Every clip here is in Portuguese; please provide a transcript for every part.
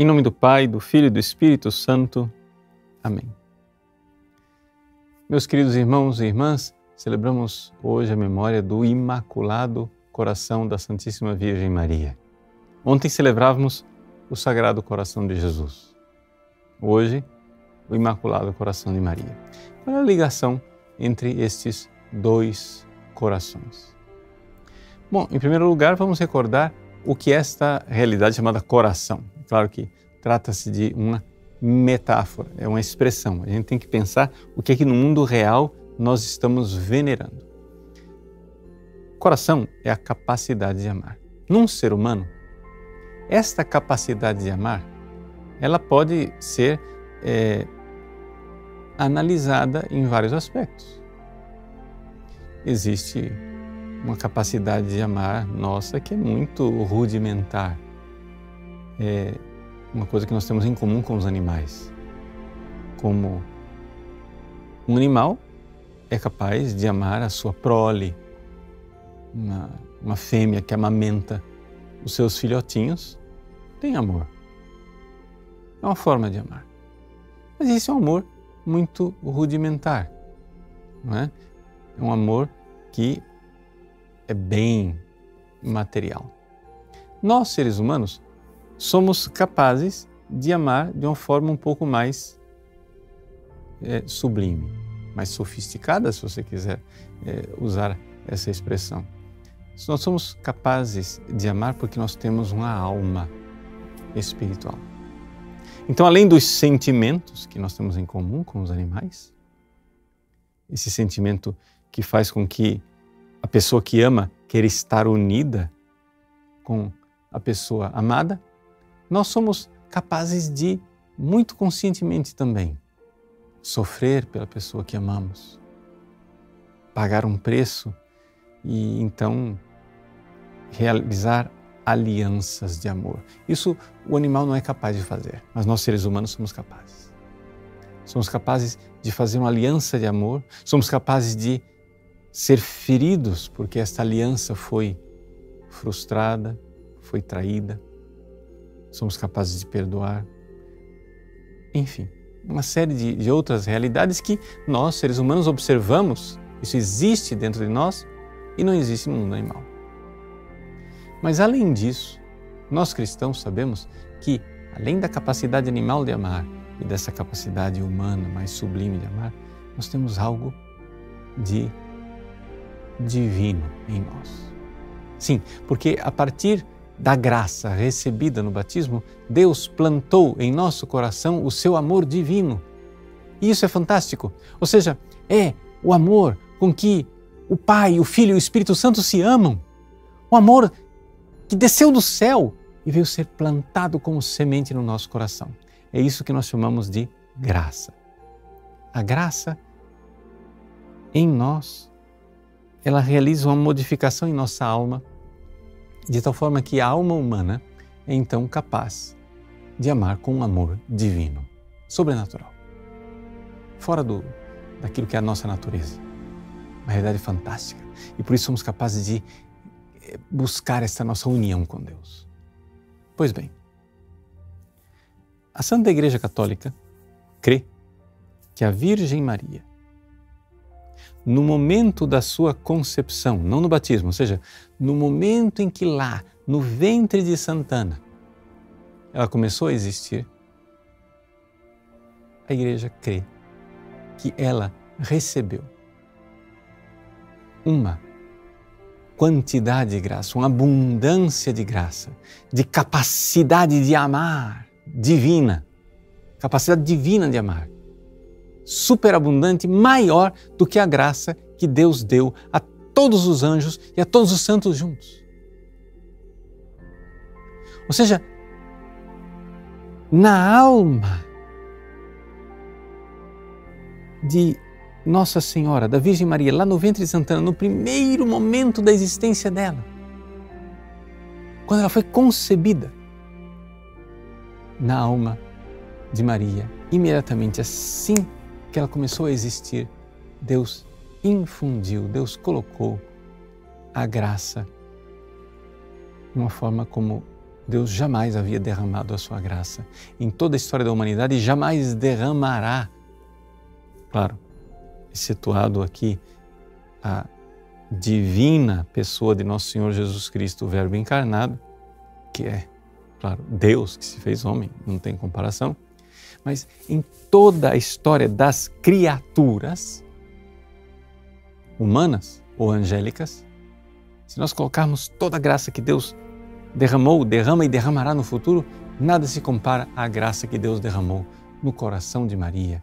Em nome do Pai, do Filho e do Espírito Santo. Amém. Meus queridos irmãos e irmãs, celebramos hoje a memória do Imaculado Coração da Santíssima Virgem Maria. Ontem celebrávamos o Sagrado Coração de Jesus. Hoje, o Imaculado Coração de Maria. Qual é a ligação entre estes dois corações? Bom, em primeiro lugar, vamos recordar o que é esta realidade chamada coração. Claro que trata-se de uma metáfora, é uma expressão. A gente tem que pensar o que é que no mundo real nós estamos venerando. Coração é a capacidade de amar. Num ser humano, esta capacidade de amar, ela pode ser analisada em vários aspectos. Existe uma capacidade de amar nossa que é muito rudimentar. É uma coisa que nós temos em comum com os animais. Como um animal é capaz de amar a sua prole, uma fêmea que amamenta os seus filhotinhos, tem amor. É uma forma de amar. Mas isso é um amor muito rudimentar, não é? É um amor que é bem material. Nós, seres humanos, somos capazes de amar de uma forma um pouco mais sublime, mais sofisticada, se você quiser usar essa expressão. Nós somos capazes de amar porque nós temos uma alma espiritual. Então, além dos sentimentos que nós temos em comum com os animais, esse sentimento que faz com que a pessoa que ama queira estar unida com a pessoa amada, nós somos capazes de, muito conscientemente também, sofrer pela pessoa que amamos, pagar um preço e, então, realizar alianças de amor. Isso o animal não é capaz de fazer, mas nós, seres humanos, somos capazes. Somos capazes de fazer uma aliança de amor, somos capazes de ser feridos porque esta aliança foi frustrada, foi traída. Somos capazes de perdoar. Enfim, uma série de outras realidades que nós, seres humanos, observamos. Isso existe dentro de nós e não existe no mundo animal. Mas, além disso, nós cristãos sabemos que, além da capacidade animal de amar e dessa capacidade humana mais sublime de amar, nós temos algo de divino em nós. Sim, porque a partir da graça recebida no batismo, Deus plantou em nosso coração o seu amor divino. E isso é fantástico. Ou seja, é o amor com que o Pai, o Filho e o Espírito Santo se amam. Um amor que desceu do céu e veio ser plantado como semente no nosso coração. É isso que nós chamamos de graça. A graça em nós, ela realiza uma modificação em nossa alma, de tal forma que a alma humana é então capaz de amar com um amor divino, sobrenatural, fora daquilo que é a nossa natureza. Uma realidade fantástica. E por isso somos capazes de buscar essa nossa união com Deus. Pois bem, a Santa Igreja Católica crê que a Virgem Maria, no momento da sua concepção, não no batismo, ou seja, no momento em que lá, no ventre de Santa Ana, ela começou a existir, a Igreja crê que ela recebeu uma quantidade de graça, uma abundância de graça, de capacidade de amar divina, capacidade divina de amar, superabundante, maior do que a graça que Deus deu a todos os anjos e a todos os santos juntos. Ou seja, na alma de Nossa Senhora, da Virgem Maria, lá no ventre de Santa Ana, no primeiro momento da existência dela, quando ela foi concebida, na alma de Maria, imediatamente assim que ela começou a existir, Deus infundiu, Deus colocou a graça de uma forma como Deus jamais havia derramado a sua graça em toda a história da humanidade e jamais derramará. Claro, excetuado aqui a divina pessoa de nosso Senhor Jesus Cristo, o Verbo encarnado, que é, claro, Deus que se fez homem, não tem comparação, mas em toda a história das criaturas humanas ou angélicas, se nós colocarmos toda a graça que Deus derramou, derrama e derramará no futuro, nada se compara à graça que Deus derramou no coração de Maria,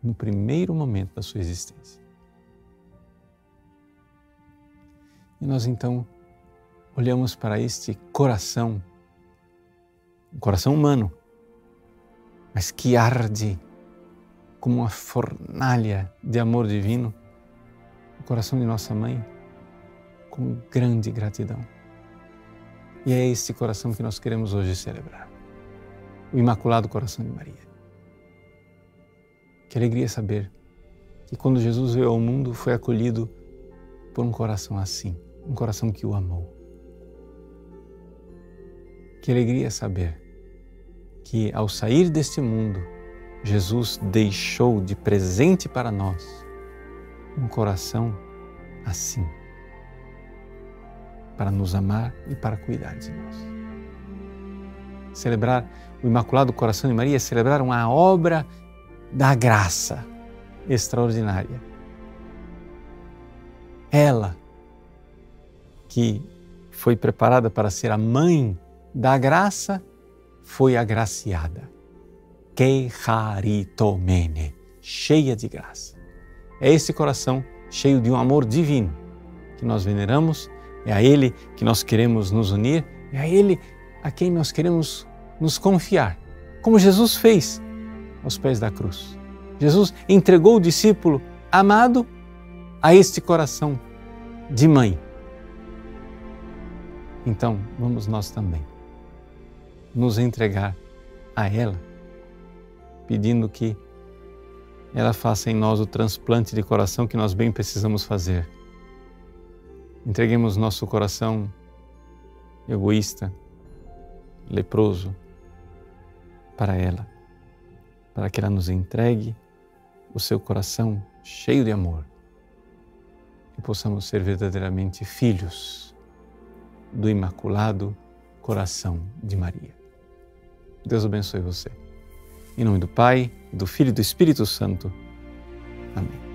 no primeiro momento da sua existência. E nós então olhamos para este coração, um coração humano, mas que arde como uma fornalha de amor divino, o coração de Nossa Mãe, com grande gratidão. E é esse coração que nós queremos hoje celebrar, o Imaculado Coração de Maria. Que alegria saber que quando Jesus veio ao mundo foi acolhido por um coração assim, um coração que o amou. Que alegria saber que ao sair deste mundo, Jesus deixou de presente para nós um coração assim, para nos amar e para cuidar de nós. Celebrar o Imaculado Coração de Maria é celebrar uma obra da graça extraordinária. Ela que foi preparada para ser a mãe da graça foi agraciada. Keicharitomene, cheia de graça. É esse coração cheio de um amor divino que nós veneramos, é a ele que nós queremos nos unir, é a ele a quem nós queremos nos confiar, como Jesus fez aos pés da cruz. Jesus entregou o discípulo amado a este coração de mãe. Então, vamos nós também nos entregar a ela, pedindo que ela faça em nós o transplante de coração que nós bem precisamos fazer. Entreguemos nosso coração egoísta, leproso, para ela, para que ela nos entregue o seu coração cheio de amor e possamos ser verdadeiramente filhos do Imaculado Coração de Maria. Deus abençoe você. Em nome do Pai, do Filho e do Espírito Santo. Amém.